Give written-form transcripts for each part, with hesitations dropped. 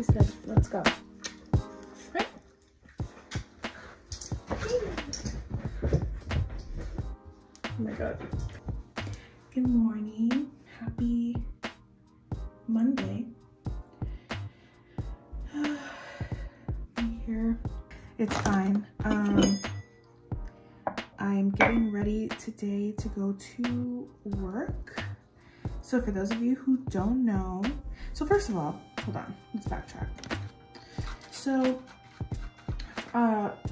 she said, let's go. Right? Oh my God. Good morning. Happy Monday. I'm here. It's fine. I'm getting ready today to go to work. So for those of you who don't know, so first of all, hold on, let's backtrack. So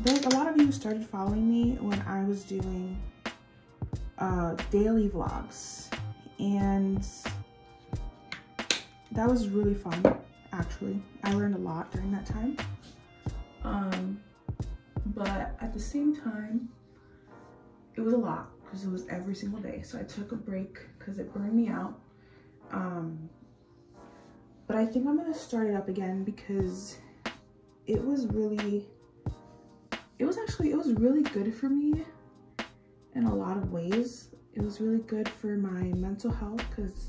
there's a lot of you started following me when I was doing daily vlogs, and that was really fun, actually. I learned a lot during that time. But at the same time, it was a lot because it was every single day. So I took a break because it burned me out. But I think I'm gonna start it up again because it was really good for me in a lot of ways. It was really good for my mental health because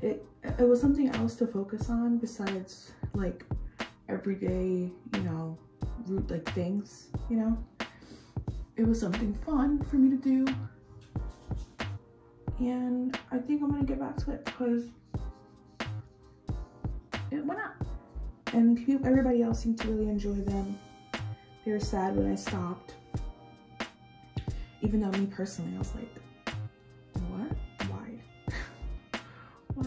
it was something else to focus on besides like everyday, you know, like things, you know. It was something fun for me to do, and I think I'm gonna get back to it because it went up, and everybody else seemed to really enjoy them. They were sad when I stopped, even though me personally, I was like, what? Why? Why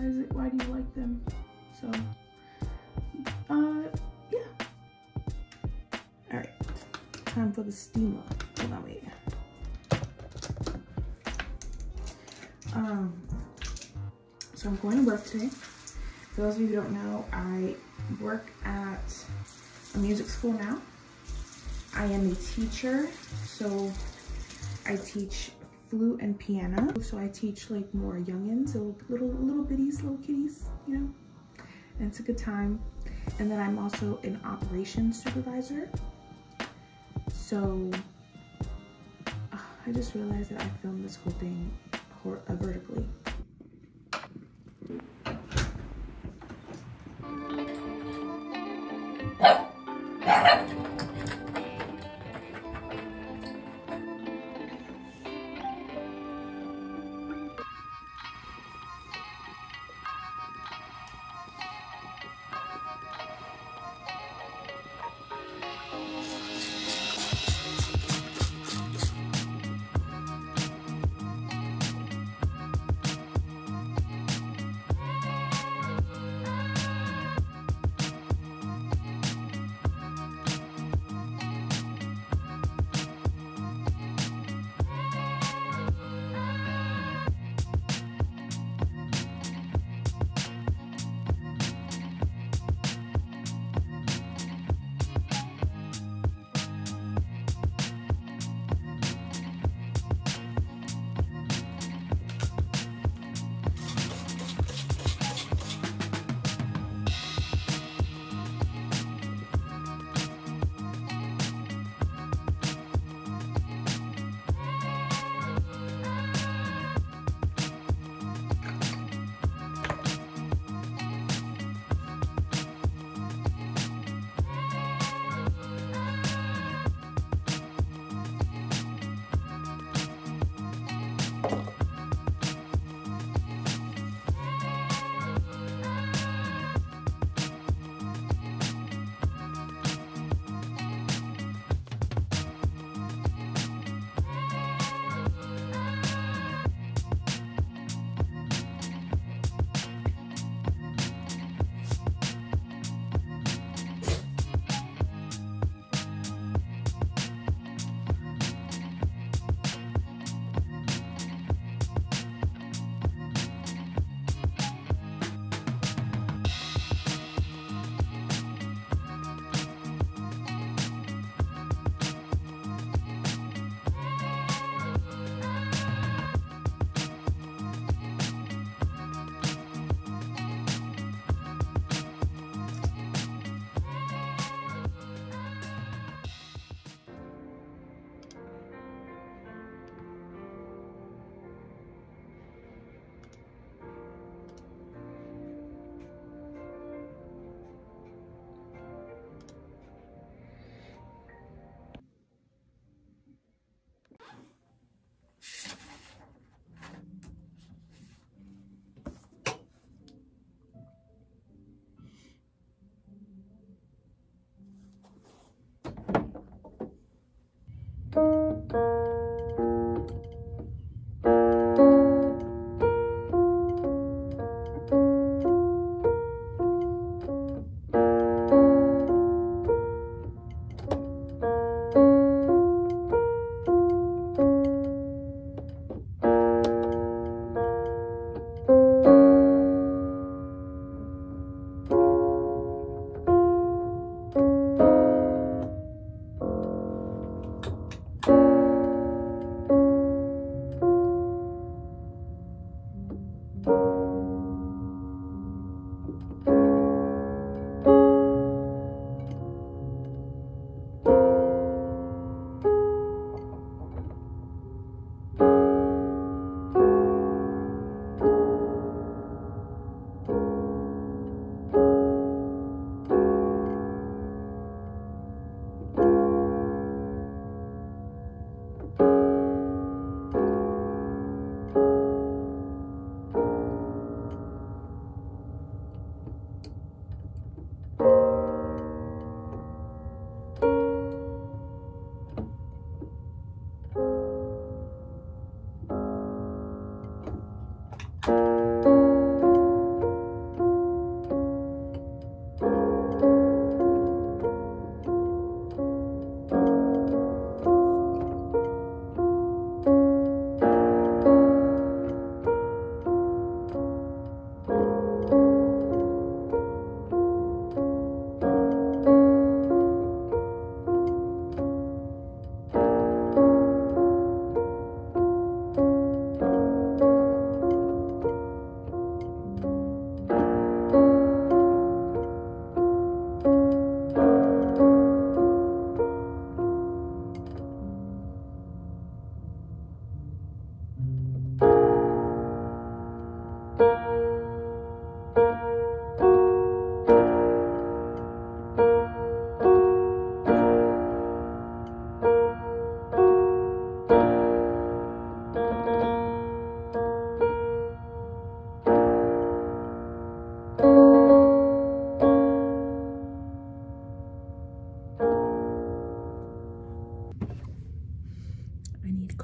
do you like them? So, yeah. All right, time for the steamer. Hold on, wait. So I'm going to work today. For those of you who don't know, I work at a music school now. I am a teacher, so I teach flute and piano. So I teach like more youngins, so little bitties, little kitties, you know, and it's a good time. And then I'm also an operations supervisor. So I just realized that I filmed this whole thing vertically.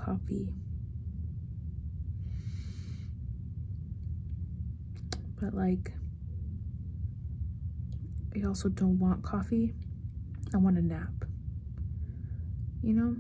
copy. But like, I also don't want coffee. I want a nap, you know?